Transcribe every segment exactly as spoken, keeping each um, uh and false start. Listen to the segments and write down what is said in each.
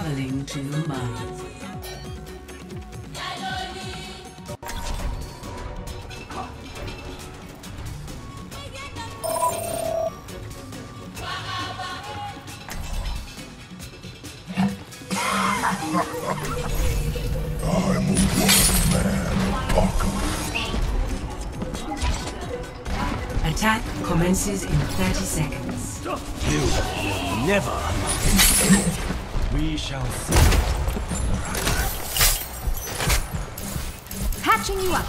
traveling to Mumbai. Attack commences in thirty seconds. You will never. We shall see. Patching you up.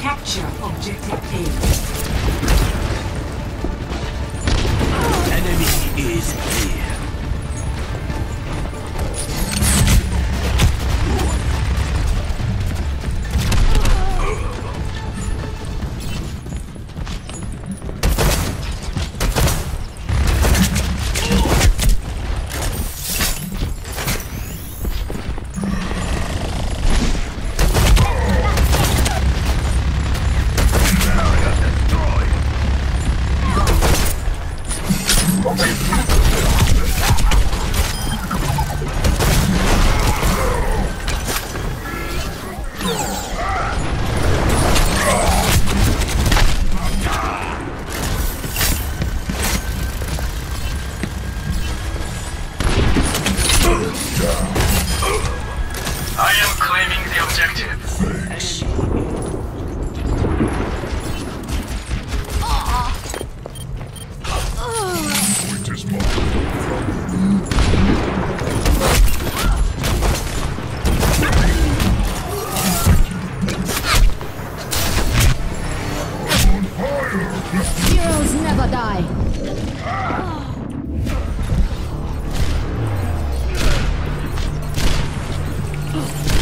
Capture objective A. Enemy is here.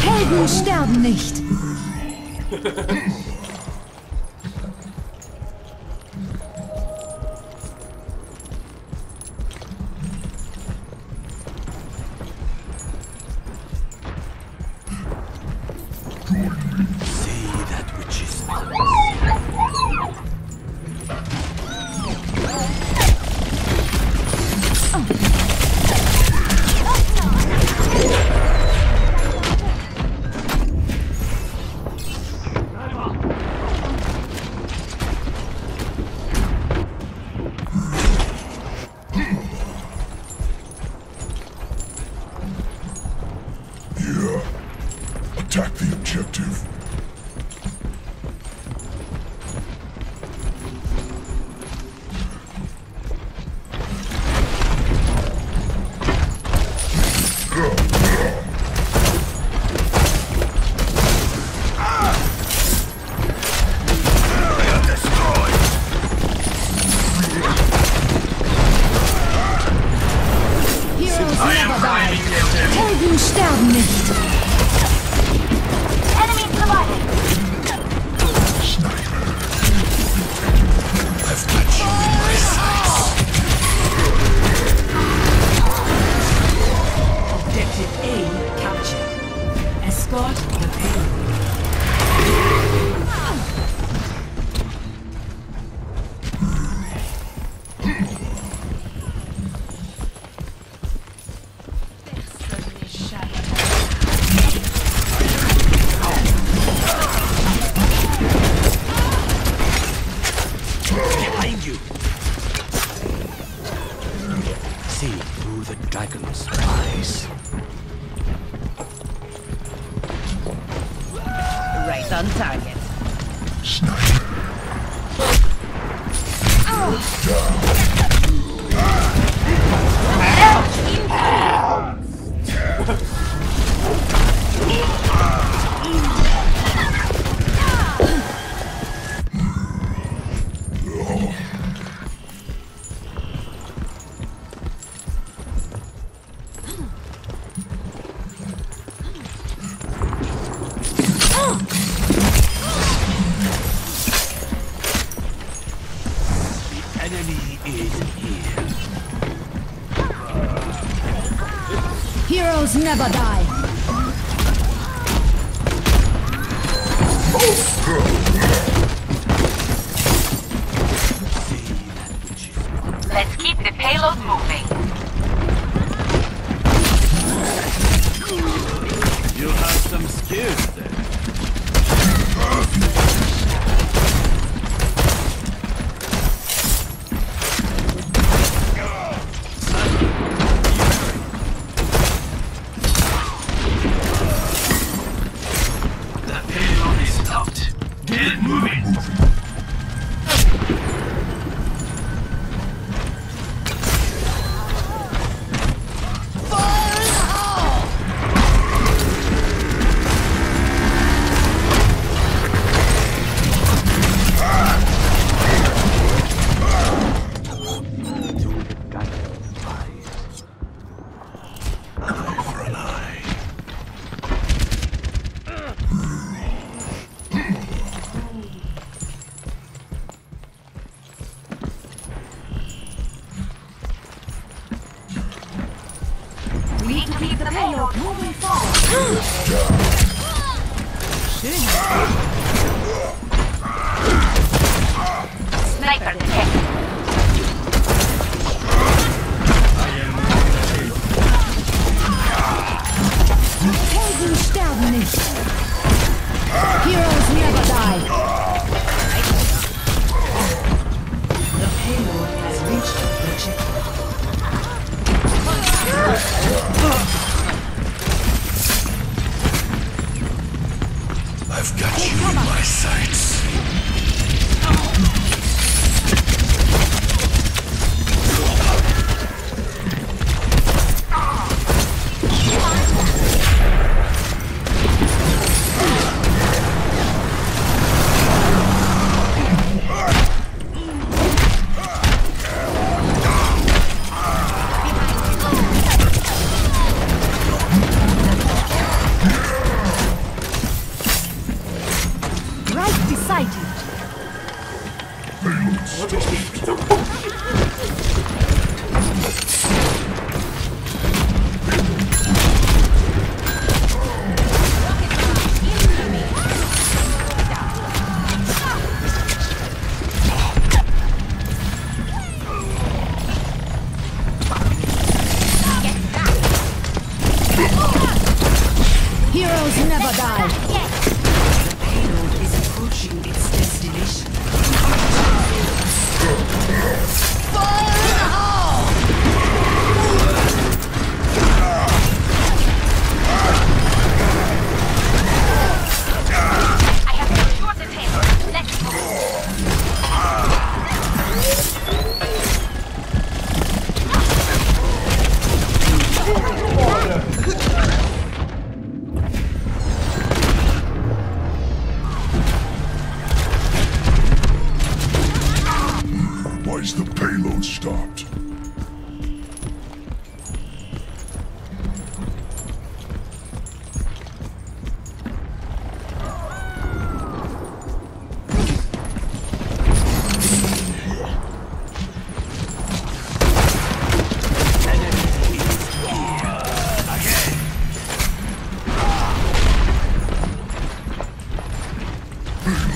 Helden sterben nicht. Attack the objective. On target. Sniper. Enemy is Heroes never die. Let's keep the payload moving. You have some skills there.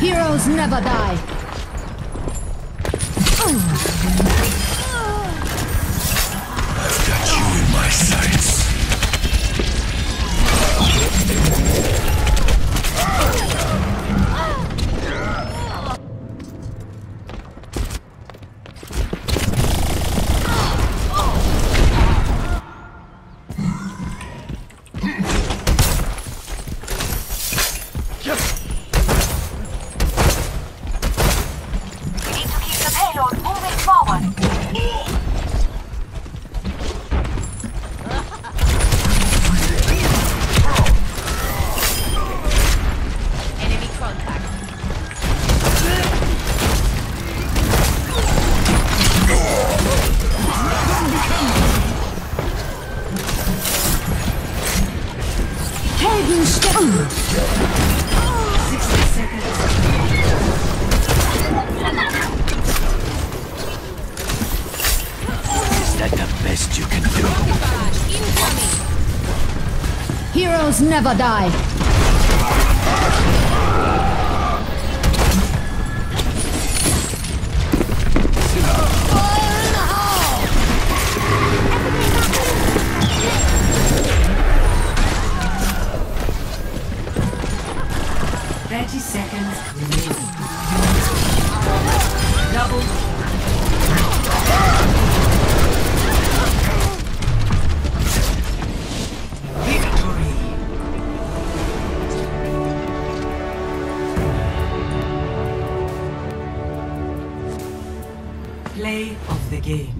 Heroes never die. I've got you in my sights. Is that the best you can do? Heroes never die. Play of the game.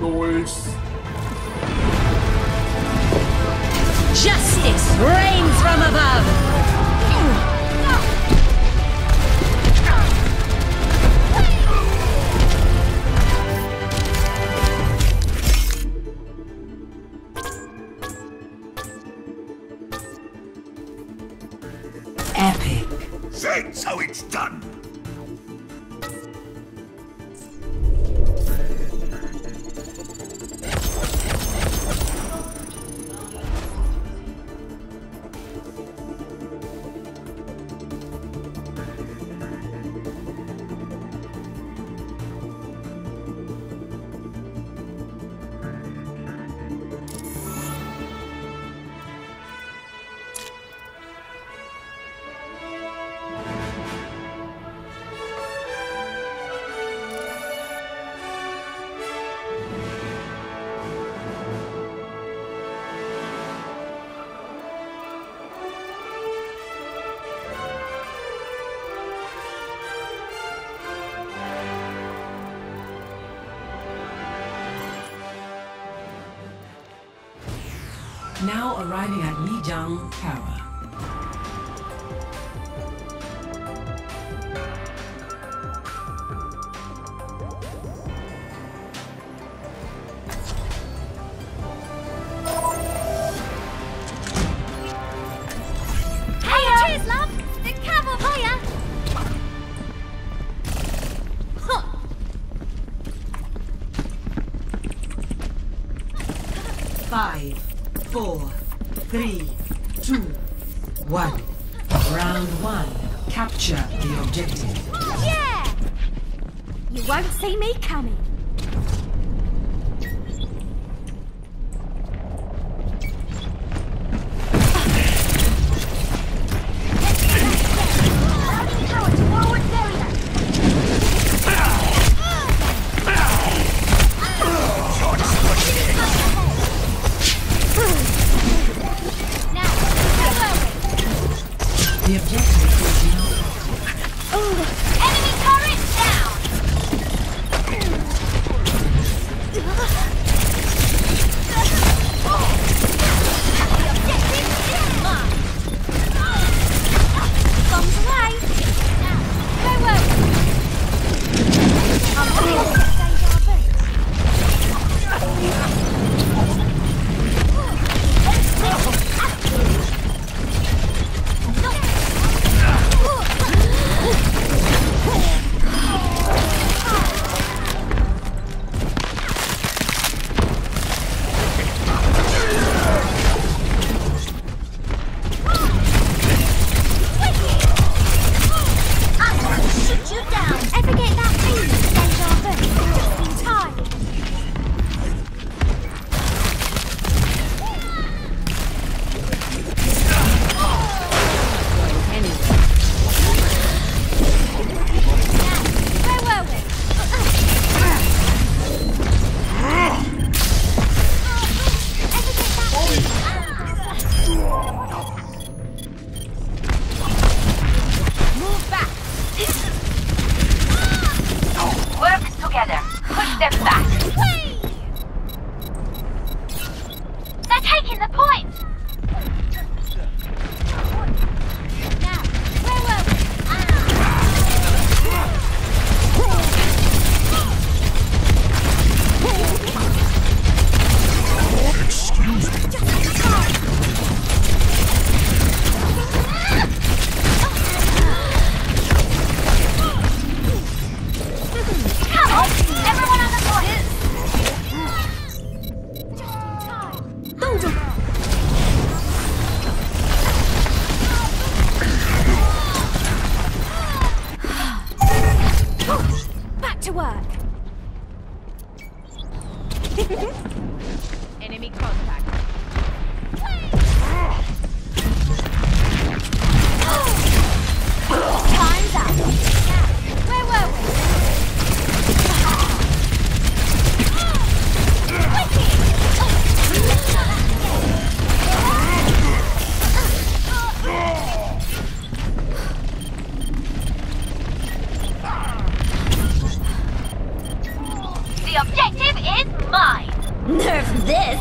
Noise. Justice reigns from above. Epic. That's how it's done. Now arriving at Lijiang Tower. Hey, cheers, love! The cavalry! Five. Four, three, two, one. Round one. Capture the objective. Yeah! You won't see me coming. Don't Enemy contact. Time's up. Where were we? The objective is mine. Nerf this.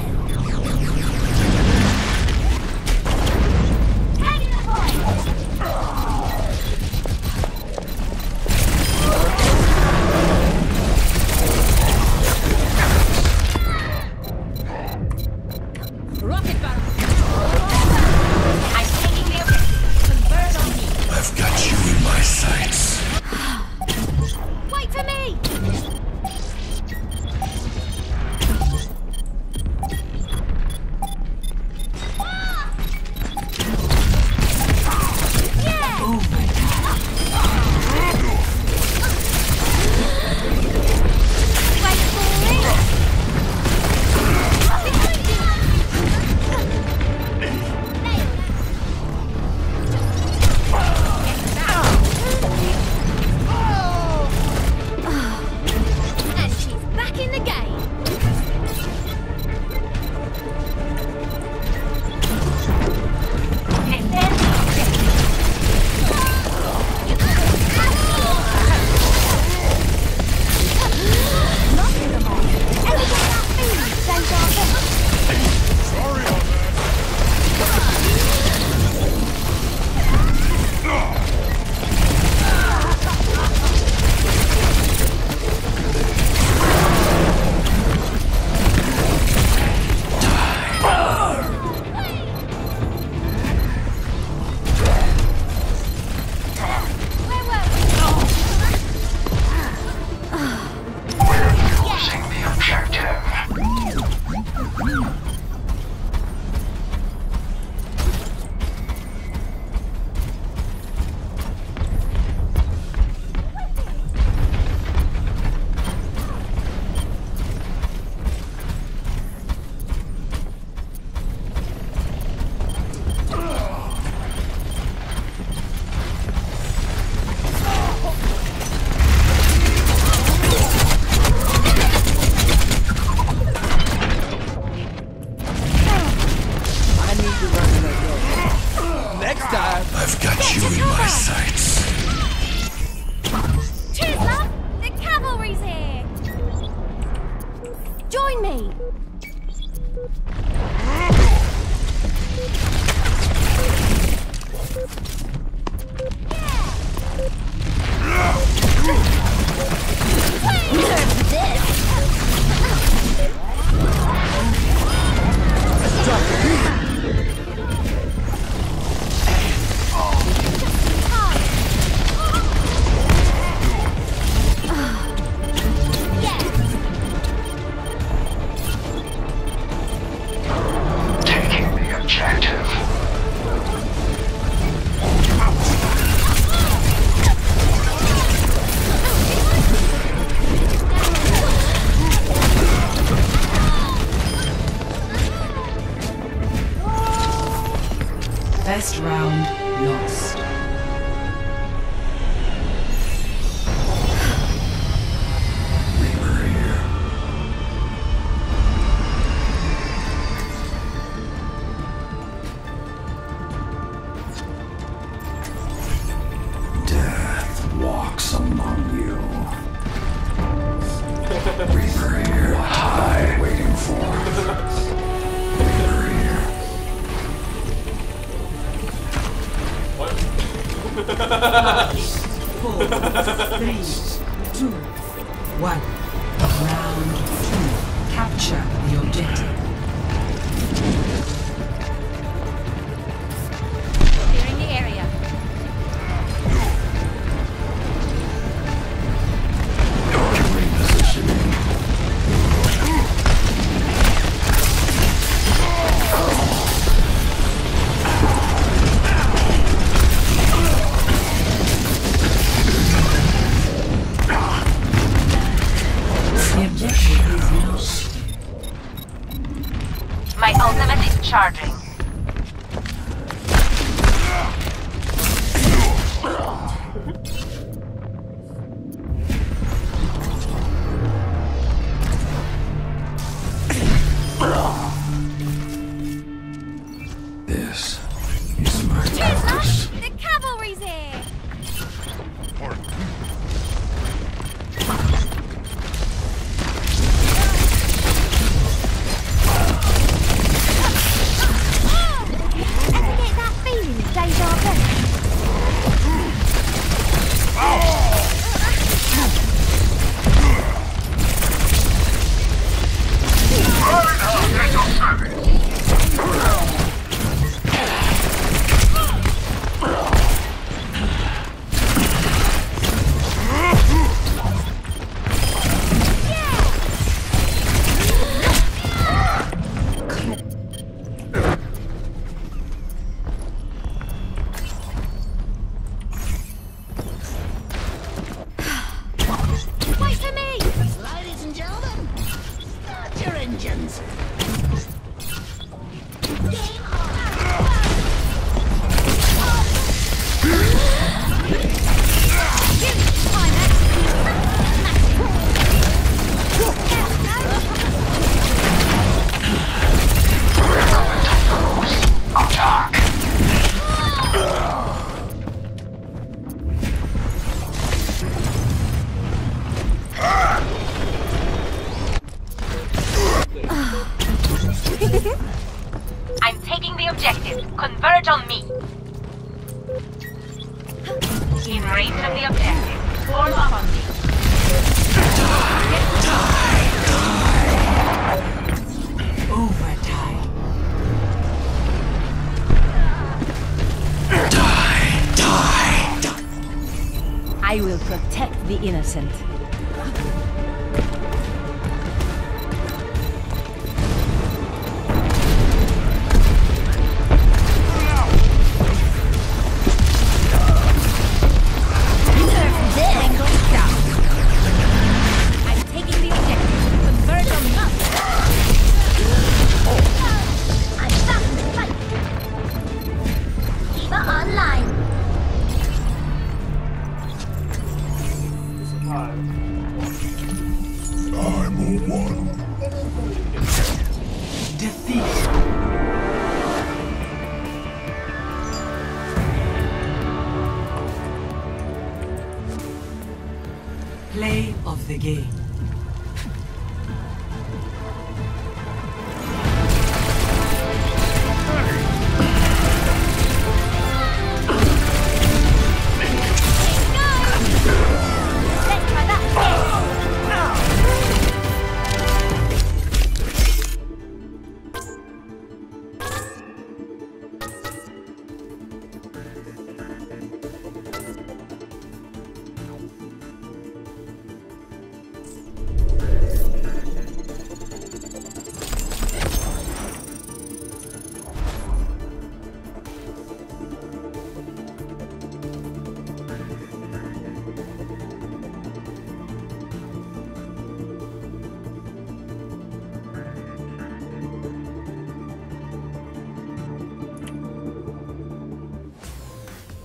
Best round lost. We were here. Death walks among you. We were here. What high waiting for. Four, three, two, one. Round two. Capture the objective. Clearing the area. My ultimate is charging. This is my practice. The cavalry's in. I will protect the innocent. Play of the game.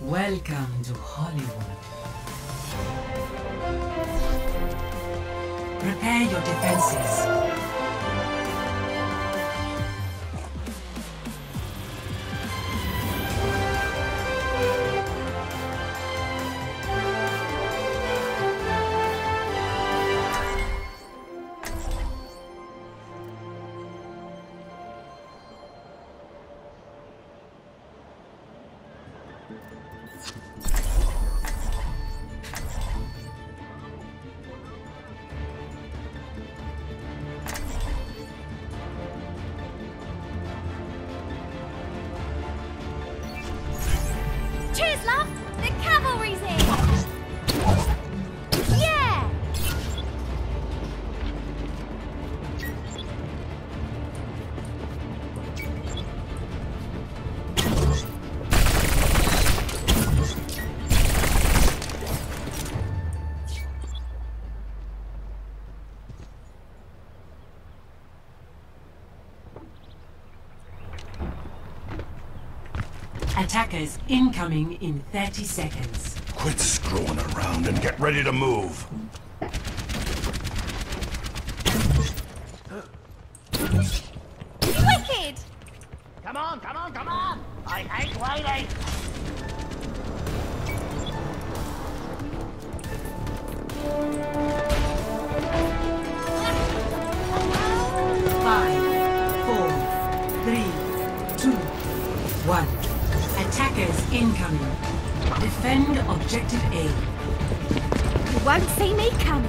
Welcome to Hollywood. Prepare your defenses. Attackers incoming in thirty seconds. Quit screwing around and get ready to move. Wicked! Come on, come on, come on! I hate waiting! Five, four, three, two, one. Attackers incoming. Defend objective A. You won't see me coming.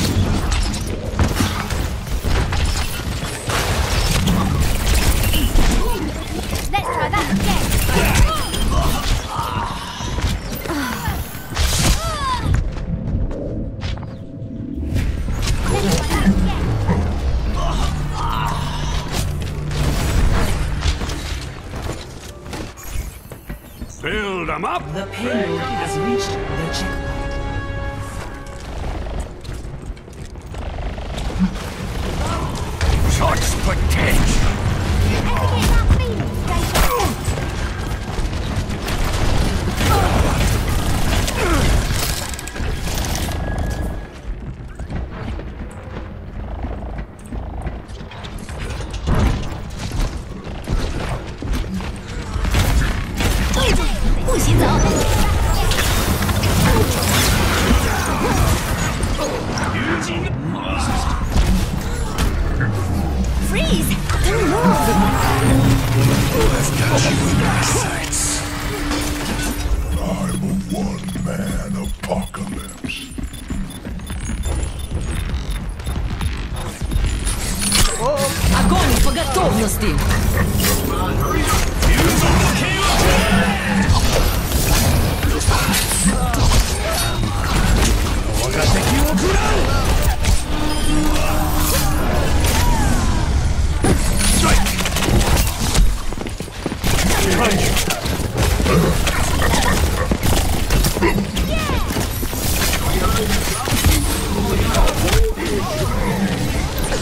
Up. The payload has reached the checkpoint. Shots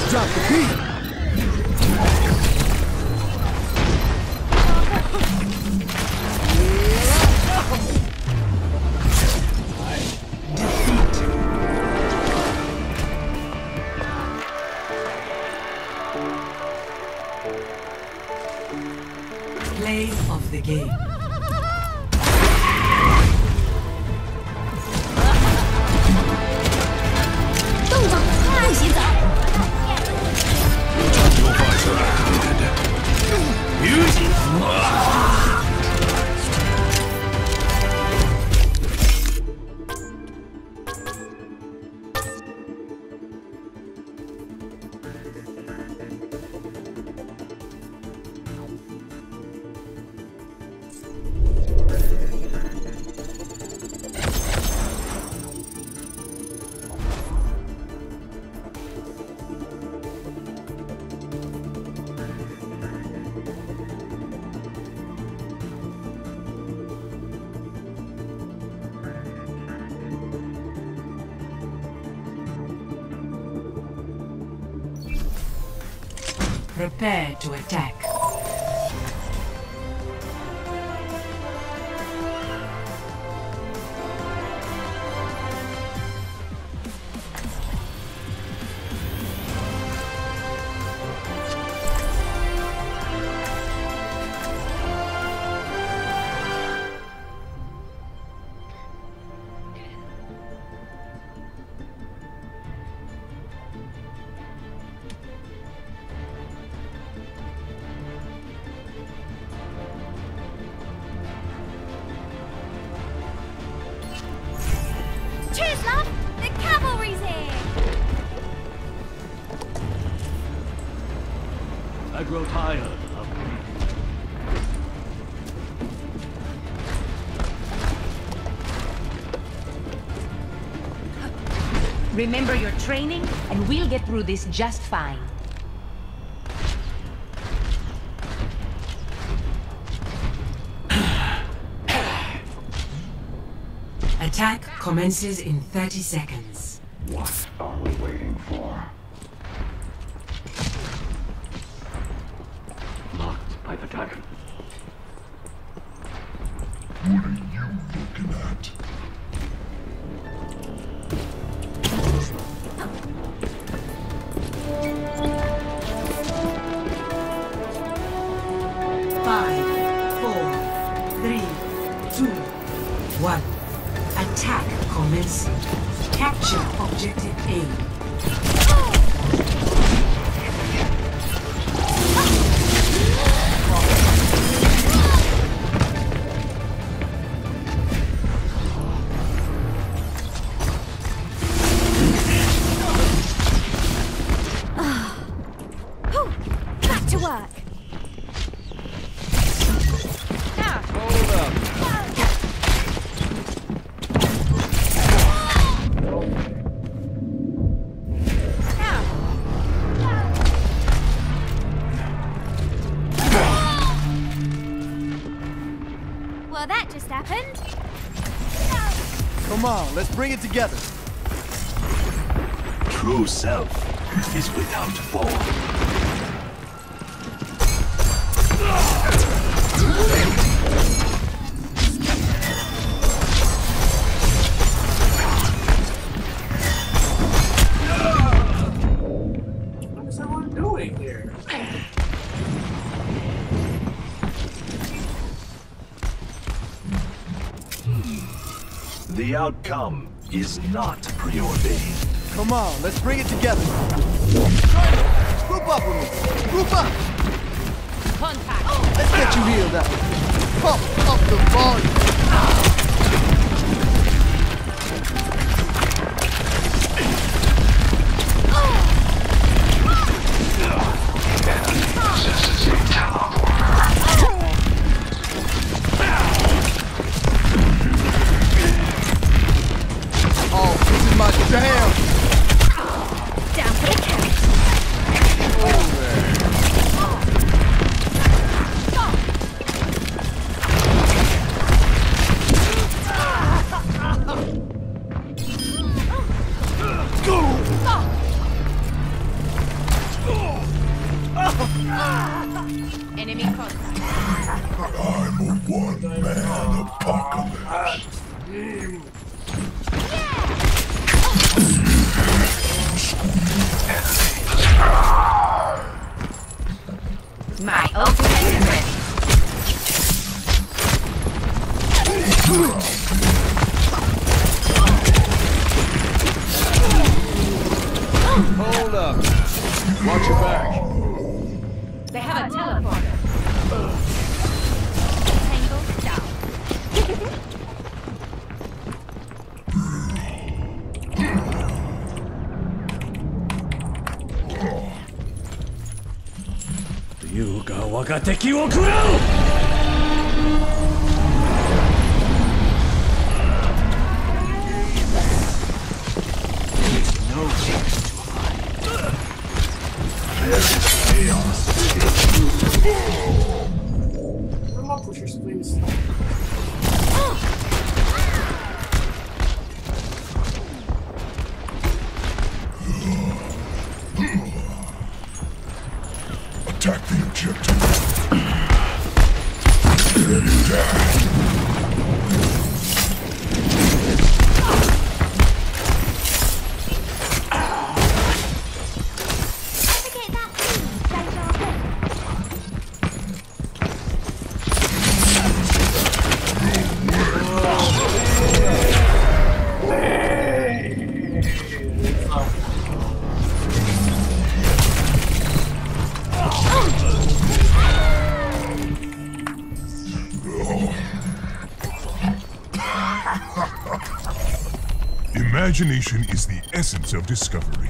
Drop the beat! Prepare to attack. I grow tired of me. Remember your training, and we'll get through this just fine. Attack commences in thirty seconds. What are we waiting for? The dragon. What are you looking at? Five, four, three, two, one. Attack commencing. Capture objective A. Well, that just happened. Come on, let's bring it together. True self is without form. What is everyone doing here? The outcome is not preordained. Come on, let's bring it together. Group up with me. Group up. Contact. Oh. Let's get you healed up. Pump up the volume. Enemy contact. I'm a one-man apocalypse. My ultimate is ready. Hold up. Watch your back. They have a teleporter. Tangled down. You ga wagateki wo kurau! Imagination is the essence of discovery.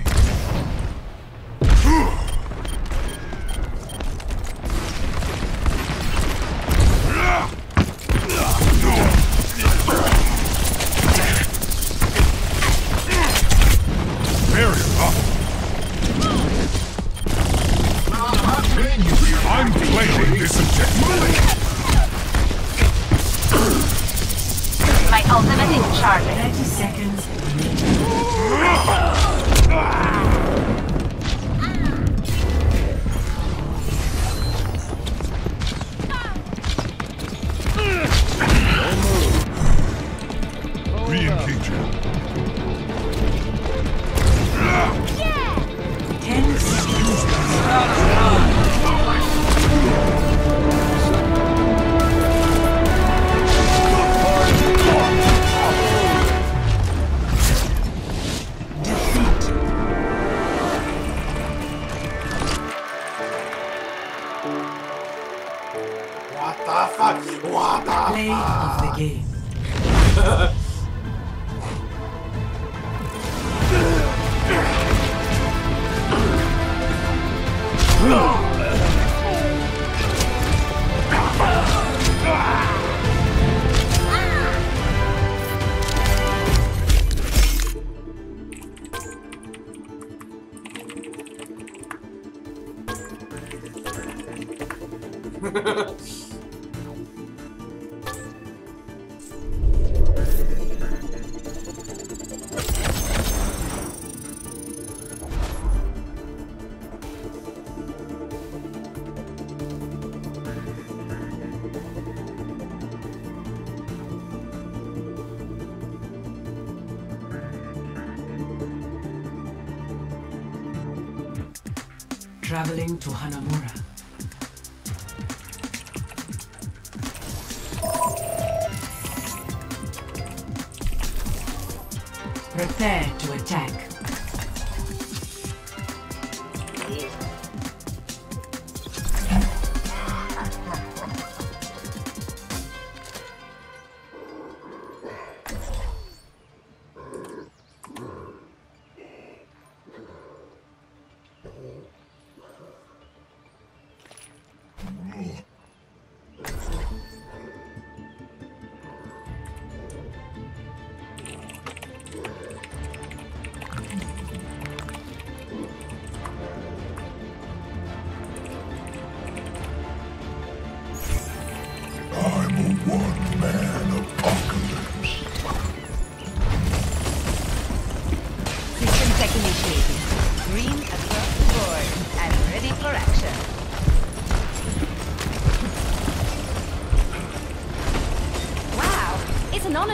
Traveling to Hanamura. Prepare to attack.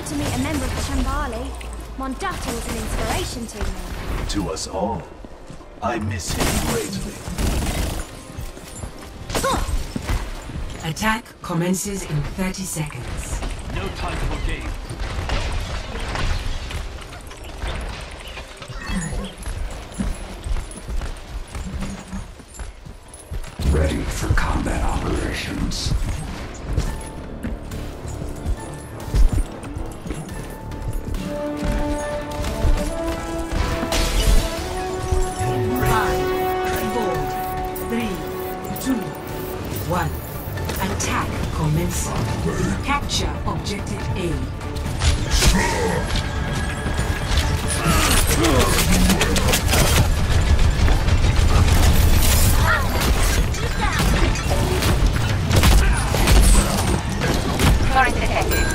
To meet a member of the Shambhali. Mondatta was an inspiration to me. To us all. I miss him greatly. Attack commences in thirty seconds. No time for games. Ready for combat operations. Capture objective A. Turret detected.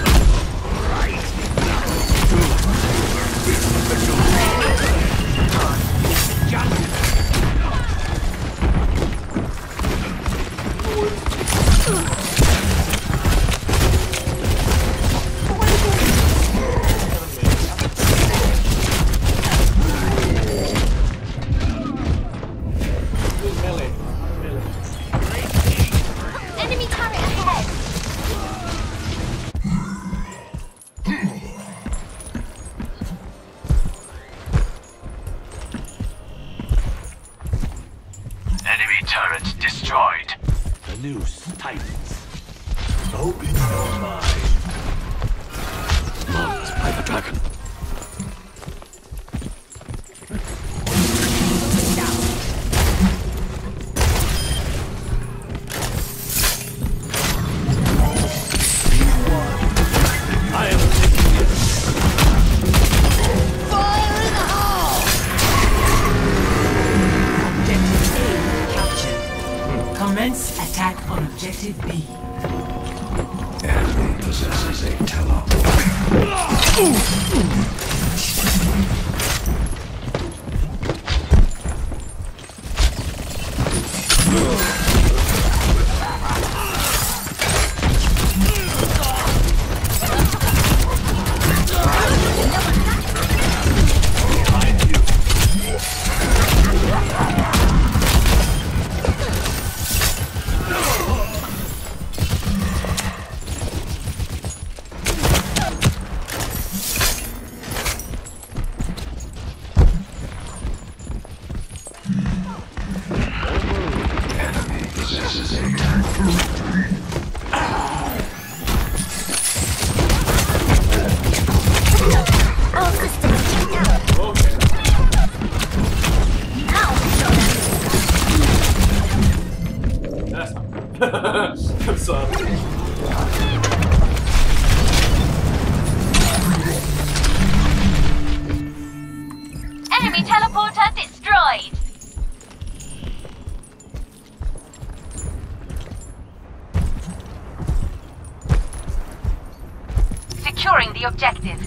Securing the objective.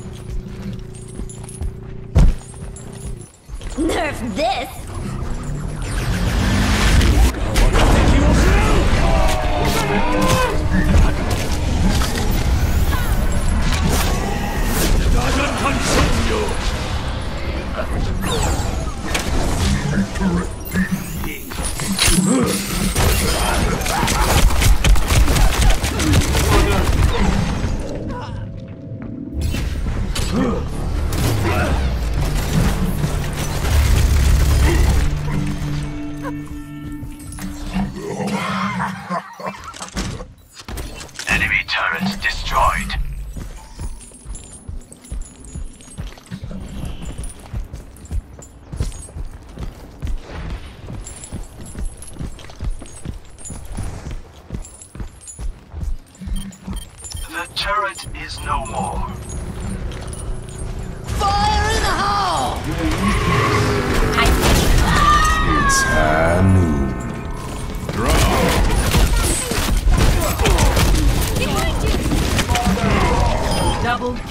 Nerf this! Enemy turret destroyed. The turret is no more. Fire in the hole! I think it's high noon. Draw! Double kill.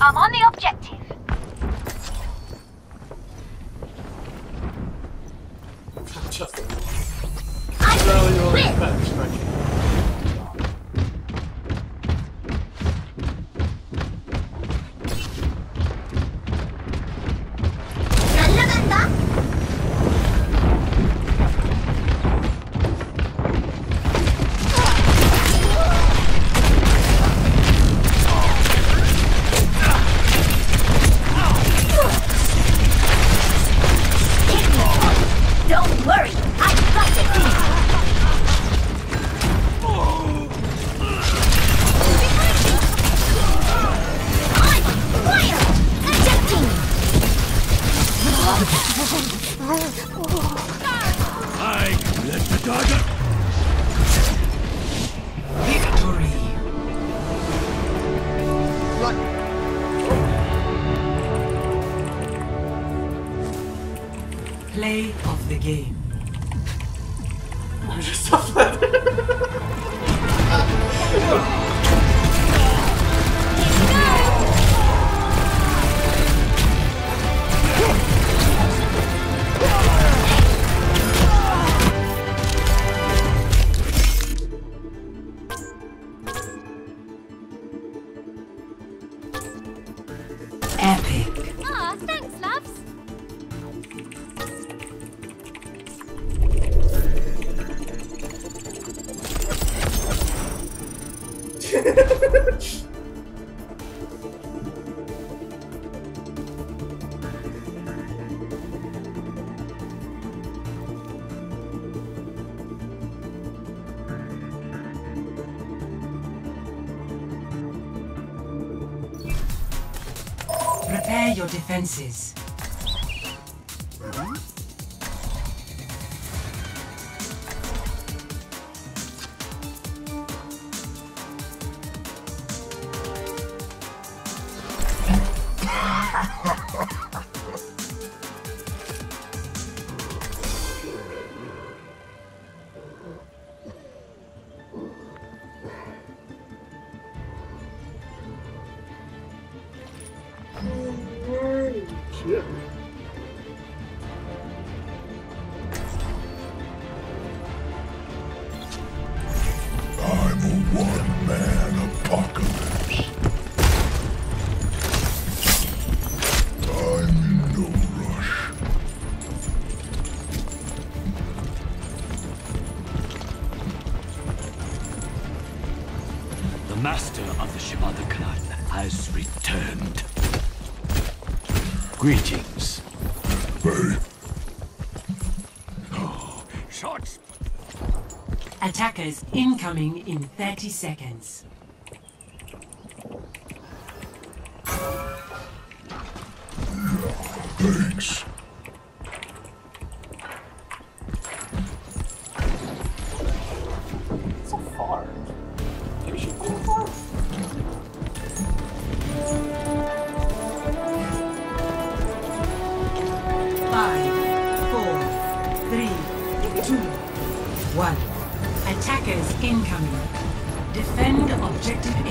I'm on the objective. I let the dagger. Victory. What? Oh. Play of the game. I'm just upset. Epic. Ah, oh, thanks, loves. Prepare your defenses. Yeah. I'm a one-man apocalypse. I'm in no rush. The master of the Shambhali clan has returned. Greetings. Hey. Oh, shots. Attackers incoming in thirty seconds. Thanks. So far. Maybe she's going far. One. Attackers incoming. Defend objective A.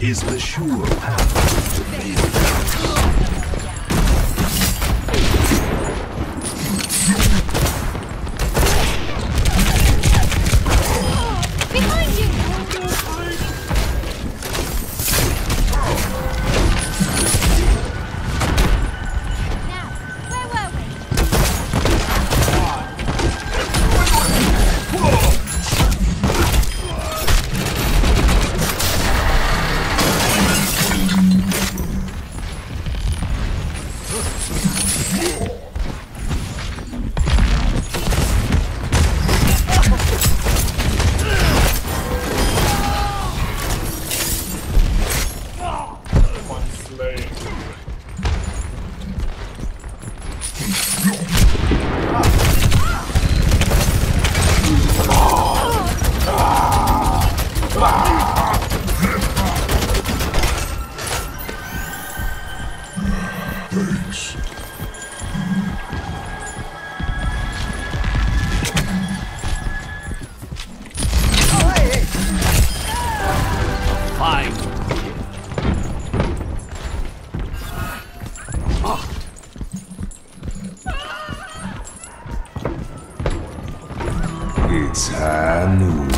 Is the sure path to failure. Behind you! Now, where were we? Whoa. I knew it.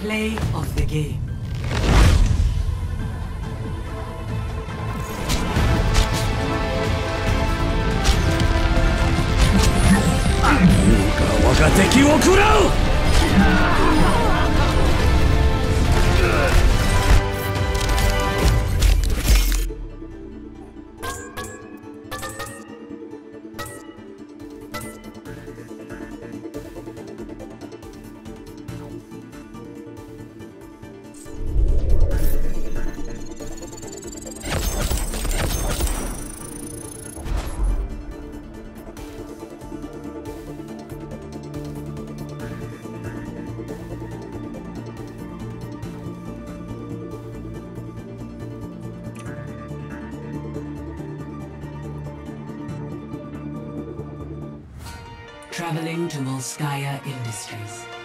Play of the game. Traveling to Volskaya Industries.